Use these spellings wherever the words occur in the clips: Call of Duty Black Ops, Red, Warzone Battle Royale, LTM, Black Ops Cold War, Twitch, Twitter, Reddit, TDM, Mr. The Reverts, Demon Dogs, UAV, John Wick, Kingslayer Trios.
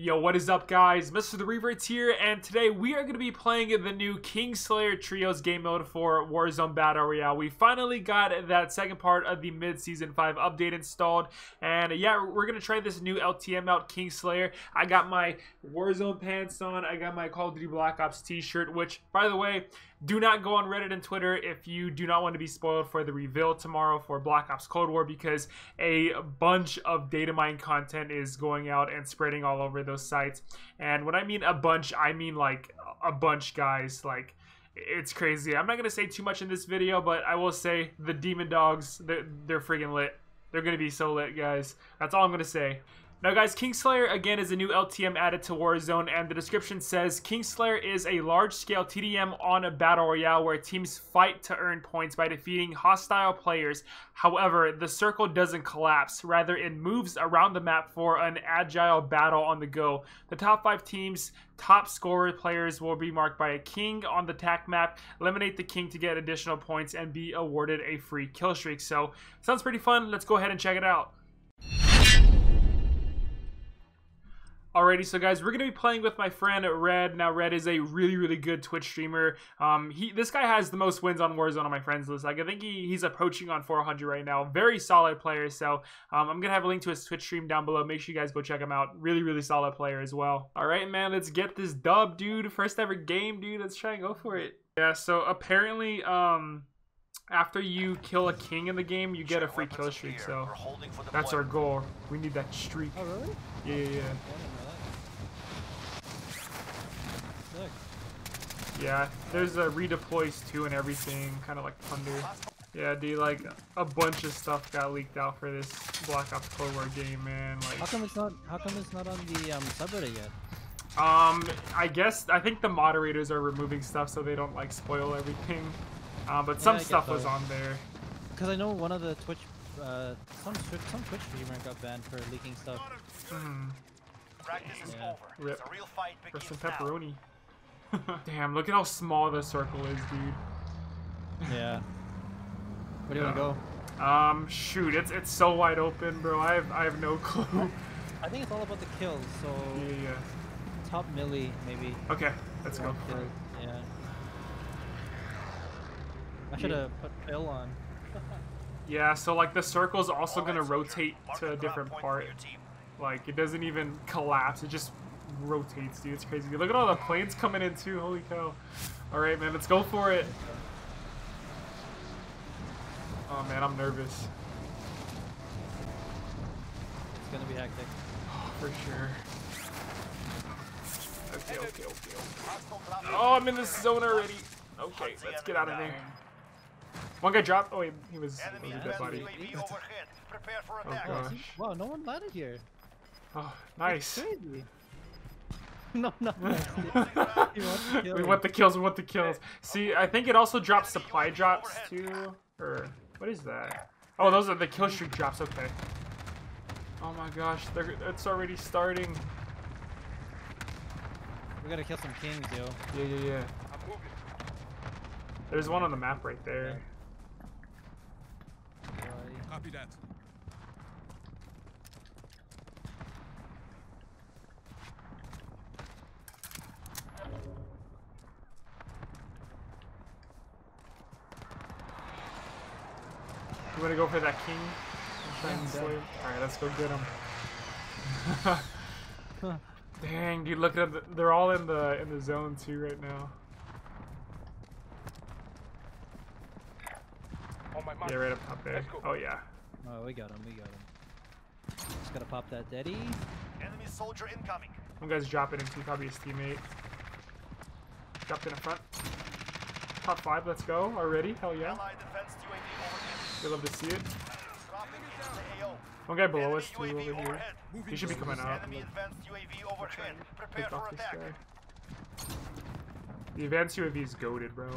Yo, what is up guys? Mr. The Reverts here, and today we are going to be playing the new Kingslayer Trios game mode for Warzone Battle Royale. We finally got that second part of the mid-season 5 update installed, and yeah, we're going to try this new LTM out, Kingslayer. I got my Warzone pants on, I got my Call of Duty Black Ops t-shirt, which, by the way, do not go on Reddit and Twitter if you do not want to be spoiled for the reveal tomorrow for Black Ops Cold War, because a bunch of data mine content is going out and spreading all over those sites. And when I mean a bunch, I mean like a bunch, guys. Like, it's crazy. I'm not gonna say too much in this video, but I will say the Demon Dogs, they're friggin' lit. They're gonna be so lit, guys. That's all I'm gonna say. Now guys, Kingslayer again is a new LTM added to Warzone, and the description says Kingslayer is a large-scale TDM on a battle royale where teams fight to earn points by defeating hostile players. However, the circle doesn't collapse, rather it moves around the map for an agile battle on the go. The top 5 teams' top scorer players will be marked by a king on the TAC map. Eliminate the king to get additional points and be awarded a free kill streak. So, sounds pretty fun. Let's go ahead and check it out. Alrighty, so guys, we're going to be playing with my friend Red. Now, Red is a really, really good Twitch streamer. This guy has the most wins on Warzone on my friends list. Like, I think he's approaching on 400 right now. Very solid player. So, I'm going to have a link to his Twitch stream down below. Make sure you guys go check him out. Really, really solid player as well. Alright, man, let's get this dub, dude. First ever game, dude. Let's try and go for it. Yeah, so apparently, after you kill a king in the game, you get a free kill streak, so that's our goal. We need that streak. Oh, really? Yeah. Yeah, there's a redeploys too and everything, kind of like Thunder. Yeah, dude, like a bunch of stuff got leaked out for this Black Ops Cold War game, man. Like, how come it's not on the subreddit yet? I think the moderators are removing stuff so they don't like spoil everything. But some stuff was on there. Because I know one of the Twitch, some Twitch streamer got banned for leaking stuff. Practice is over. Rip. It's a real fight. For some pepperoni. Damn, look at how small the circle is, dude. Yeah. Where do you want to go? Shoot, it's so wide open, bro. I have no clue. I think it's all about the kills. So yeah. Top melee, maybe. Okay, let's go for it. Yeah. I should have put Bill on. Yeah, so like the circle's also going to rotate to a different part. Like, it doesn't even collapse, it just rotates, dude. It's crazy. Look at all the planes coming in too, holy cow. Alright, man, let's go for it. Oh man, I'm nervous. It's going to be hectic. Oh, for sure. Okay. Oh, I'm in this zone already. Okay, let's get out of there. One guy dropped. Oh wait, he was a dead body. Oh gosh. Wow, no one landed here. Oh, nice. No. We want the kills. See, I think it also drops supply drops too. Or what is that? Oh, those are the kill streak drops. Okay. Oh my gosh, it's already starting. We gotta kill some kings, yo. Yeah. There's one on the map right there. Copy that. You wanna go for that king? Alright, let's go get him. Dang, dude, look at they're all in the zone too right now. Yeah, right up top there. Oh, yeah. Oh, we got him. Just gotta pop that daddy. Enemy soldier incoming. One guy's dropping into probably his teammate. Dropped in the front. Top 5, let's go. Already? Hell yeah. We love to see it. One guy below us, too, over here. He should be coming out. Pick off this guy. The advanced UAV is goated, bro.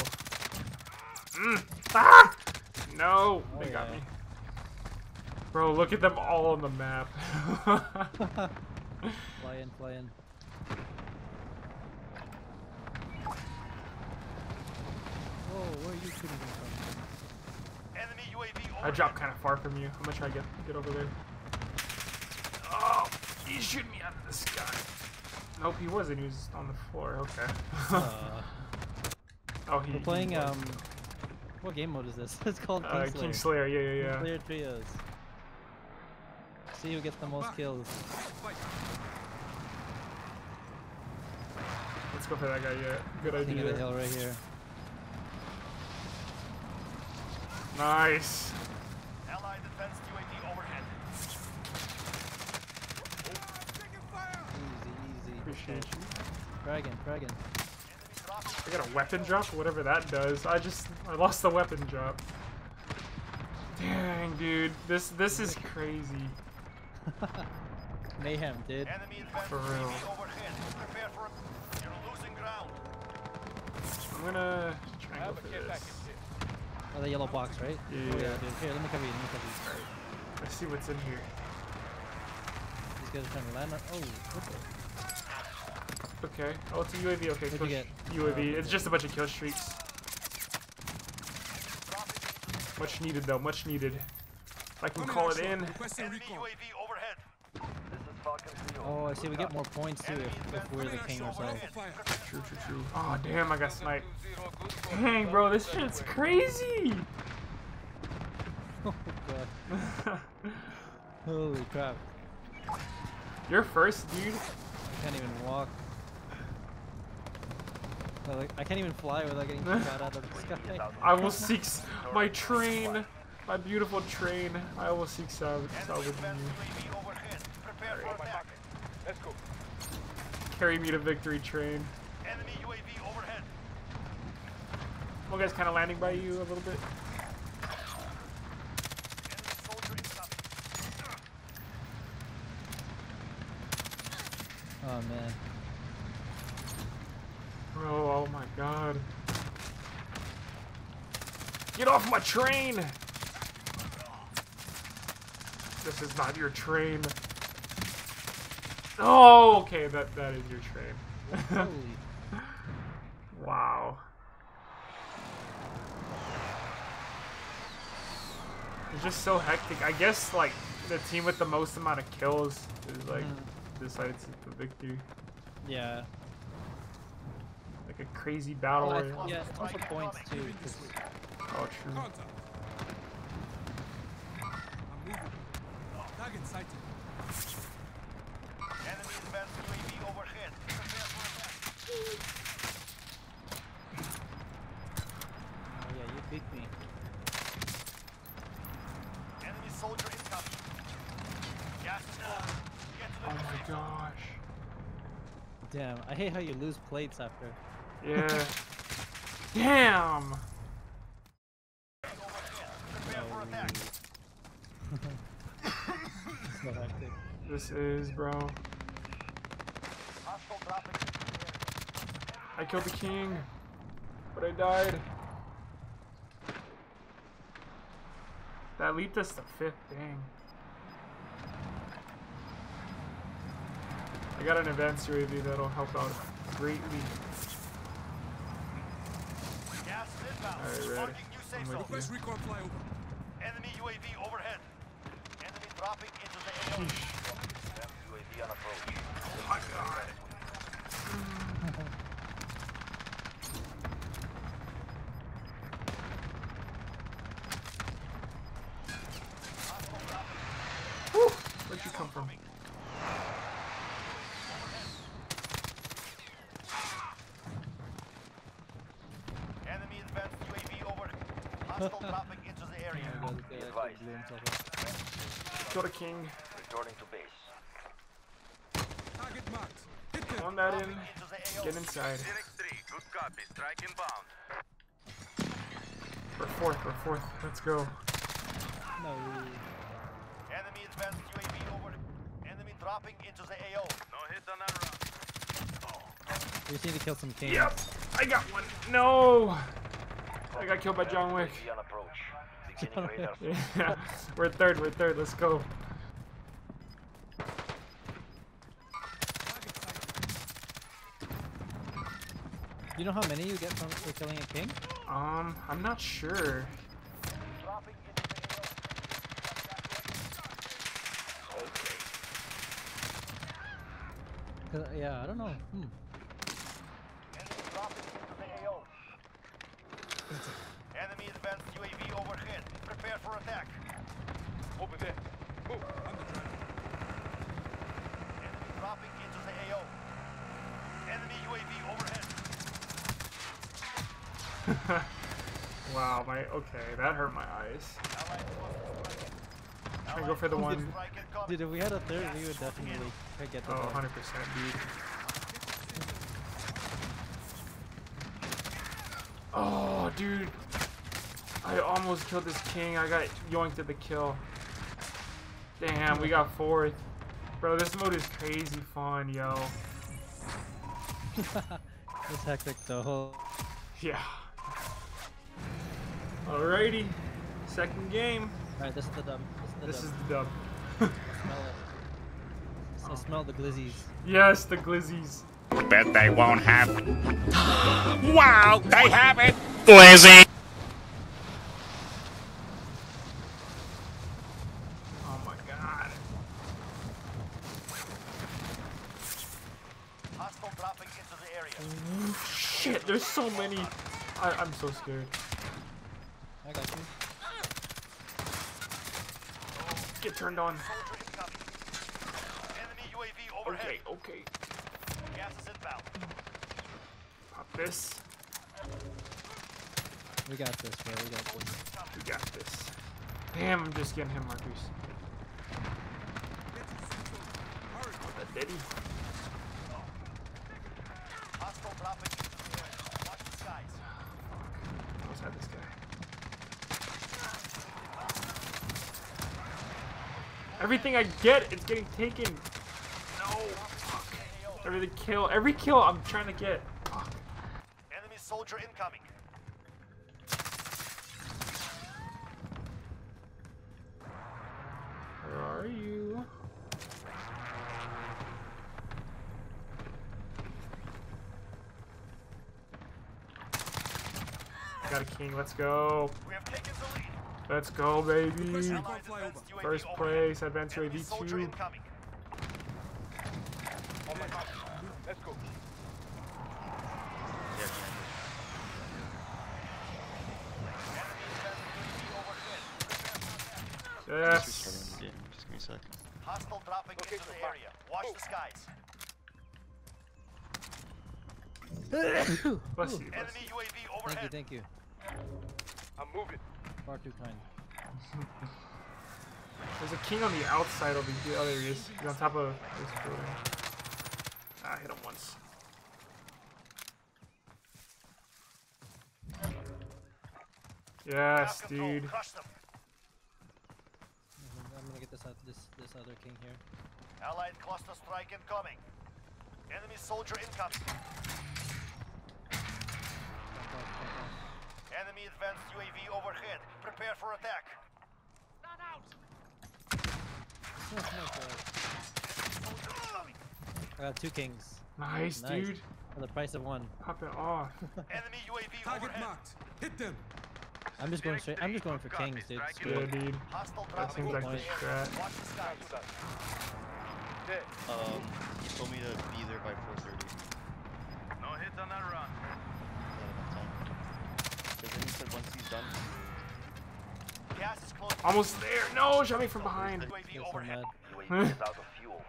Ah! No, they got me. Bro, look at them all on the map. Fly in. Whoa, where are you shooting from? Enemy UAV over. I dropped kind of far from you. I'm gonna try to get over there. Oh, he's shooting me out of the sky. Nope, he wasn't. He was on the floor. Okay. Oh, we're playing. What game mode is this? It's called Kingslayer. Yeah. Kingslayer Trios. See who gets the most kills. Let's go for that guy. Yeah, good idea. King of the hill right here. Nice. Allied defense UAV overhead. Easy. Appreciate you. Dragon. I got a weapon drop, whatever that does. I lost the weapon drop. Dang, dude, this is crazy. Mayhem, dude. For real. I'm gonna try and go for this. Oh, the yellow box, right? Yeah. Dude. Here, let me cover you. Let's see what's in here. These guys are trying to land on. Okay. Oh, it's a UAV. Okay, kill UAV. It's just a bunch of kill streaks. Much needed, though. Much needed. I can call it in. Oh, I see. We get more points, too, if we're the king ourselves. True. Oh, damn. I got sniped. Dang, bro. This shit's crazy. Oh, God. Holy crap. You're first, dude. I can't even walk. I can't even fly without getting shot out of the sky. I will seek my train, my beautiful train. I will seek salvaging you. Let's go. Carry me to victory, train. Enemy UAV overhead. Well, guys, kind of landing by you a little bit. Oh man. Bro, oh my god. Get off my train! This is not your train. Oh, okay, that is your train. Wow. It's just so hectic. I guess, like, the team with the most amount of kills is, like, decides the victory. Yeah. Like a crazy battle. Well, yeah, it's also points, too. Oh, true. Target sighted. Damn, I hate how you lose plates after. Yeah. Damn! This is, bro. I killed the king, but I died. That leaped us to fifth, dang. I got an advanced UAV that'll help out greatly. Alright, Red. Enemy UAV overhead. Enemy dropping into the AO. UAV on approach. Oh my god. Whew, where'd you come from? Dropping into the area. Got a king. Returning to base. Target marked. Hit him. On that in. Get inside. Good copy. Strike inbound. We're fourth. Let's go. No. Enemy advanced UAV over. Enemy dropping into the AO. No hit on that round. We just need to kill some kings. Yep. I got one. No. I got killed by John Wick. Yeah. We're third. Let's go. You know how many you get for killing a king? I'm not sure. Yeah, I don't know. Enemy dropping into the AO. Enemy advanced UAV overhead. Prepare for attack. Over there. Move. Enemy dropping into the AO. Enemy UAV overhead. Wow, okay, that hurt my eyes. I'm trying to go for the one. Dude, if we had a third, we would definitely get the 100%, dude. Oh, dude. I almost killed this king. I got yoinked at the kill. Damn, we got fourth. Bro, this mode is crazy fun, yo. It's hectic, though. Yeah. Alrighty. Second game. Alright, this is the dub. This is the dub. I smell it. I smell the glizzies. Yes, the glizzies. I bet they won't have it. Wow, they have it! Glizzy! Oh my god. Hostile dropping into the area. Ooh, shit, there's so many. I'm so scared. I got you. Get turned on. Enemy UAV overhead. Okay. Gas is inbound. Pop this. We got this, bro. We got this. We got this. Damn, I'm just getting hit markers. That diddy. Hostile dropping. Watch the skies. I almost had this guy. Everything I get, it's getting taken. No. Fuck. Every kill I'm trying to get. Fuck. Enemy soldier incoming. Where are you? Got a king, let's go. We have taken the lead. Let's go, baby! First place, advance UAV 2. Let's go. Yes. Just give me a second. Hostile dropping into the area. Watch the skies. Bless you. Enemy UAV overhead. Thank you. I'm moving. Far too kind. There's a king on the outside over here. Oh, there he is. He's on top of this building. Ah, I hit him once. Yes, dude. I'm gonna get this other king here. Allied cluster strike incoming. Enemy soldier incoming. Enemy advanced UAV overhead. Prepare for attack. Not out. I got two kings. Nice, dude. For the price of one. Pop it off. Enemy UAV target overhead. Marked. Hit them. I'm just going for kings, dude. Yeah, dude. That seems like the strat. Watch the sky. He told me to be there by 4:30. No hits on that run. Once he's done. Gas is close. Almost there. No, shot me from behind. UAV overhead. UAV is out of fuel.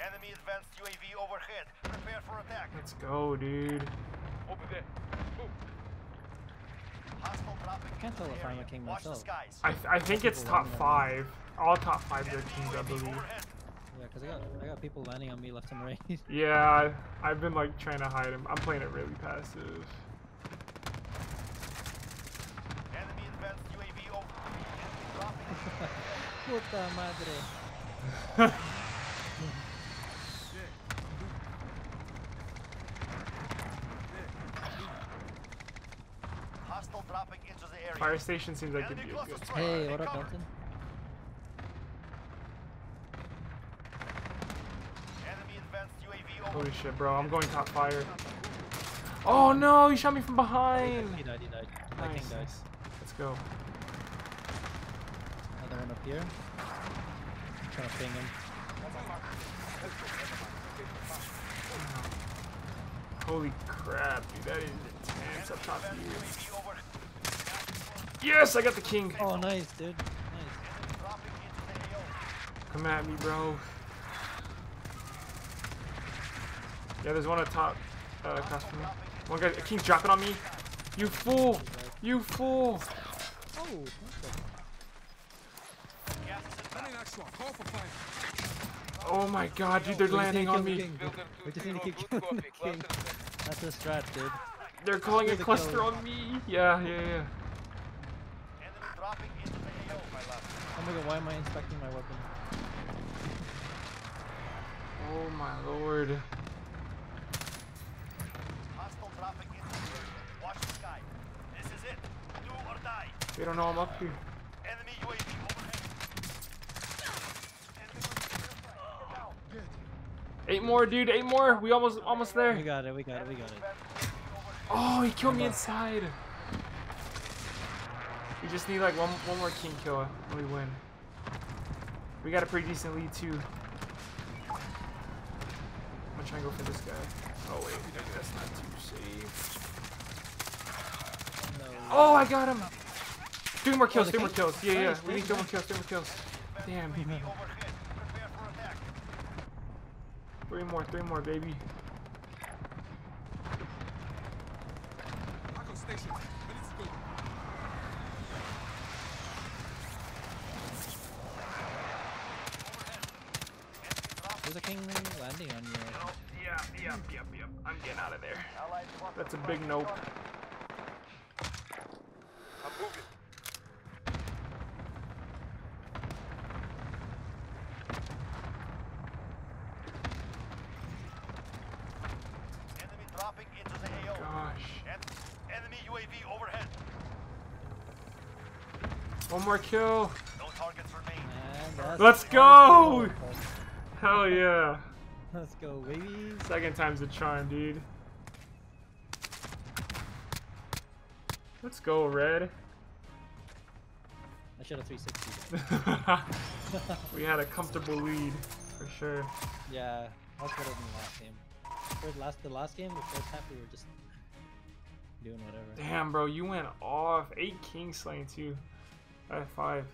Enemy advanced UAV overhead. Prepare for attack. Let's go, dude. Open there. Move. I can't tell if I'm a king myself. I think it's top 5. All top 5 their teams, I believe. Yeah, because I got people landing on me left and right. Yeah, I've been like trying to hide him. I'm playing it really passive. Enemy advanced UAV over. Enemy dropping. Puta madre. Hostile dropping into the area. Fire station seems like it'd be a good spot. Hey, what up, Dalton? Holy shit, bro, I'm going top fire. Oh no, he shot me from behind! He died. Nice. My king dies. Let's go. Another one up here. I'm trying to ping him. Holy crap, dude, that is intense up top of you. Yes, I got the king. Oh, nice, dude. Nice. Come at me, bro. Yeah, there's one up top. Across from me. One guy, a king dropping on me. You fool! You fool! Oh, okay. Oh my god, dude, they're landing on me. We just need to keep killing the king. That's a strat, dude. They're calling a cluster on me. Yeah. Oh my god, why am I inspecting my weapon? Oh my lord. They don't know I'm up here. Eight more, dude. Eight more. We almost there. We got it. Oh, he killed me inside. We just need like one more king kill and we win. We got a pretty decent lead too. I'm gonna try and go for this guy. Oh wait, maybe that's not too safe. No. Oh, I got him. Three more kills. Yeah. We need three more kills. Damn. Three more, baby. There's a king landing on you. Yep. I'm getting out of there. That's a big nope. One more kill. No targets remain. Let's go! Hell yeah. Let's go, baby. Second time's the charm, dude. Let's go, Red. I should have 360. We had a comfortable lead, for sure. Yeah, that's better than last game. The last game, the first half, we were just doing whatever. Damn, bro, you went off. 8 kings slaying, too. High five.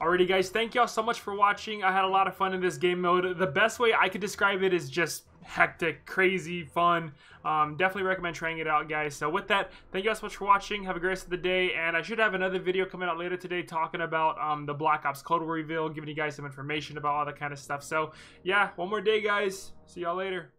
Alrighty guys, thank y'all so much for watching. I had a lot of fun in this game mode. The best way I could describe it is just hectic, crazy, fun. Definitely recommend trying it out, guys. So with that, thank you guys so much for watching. Have a great rest of the day, and I should have another video coming out later today talking about the Black Ops Cold War reveal, giving you guys some information about all that kind of stuff. So yeah, one more day, guys. See y'all later.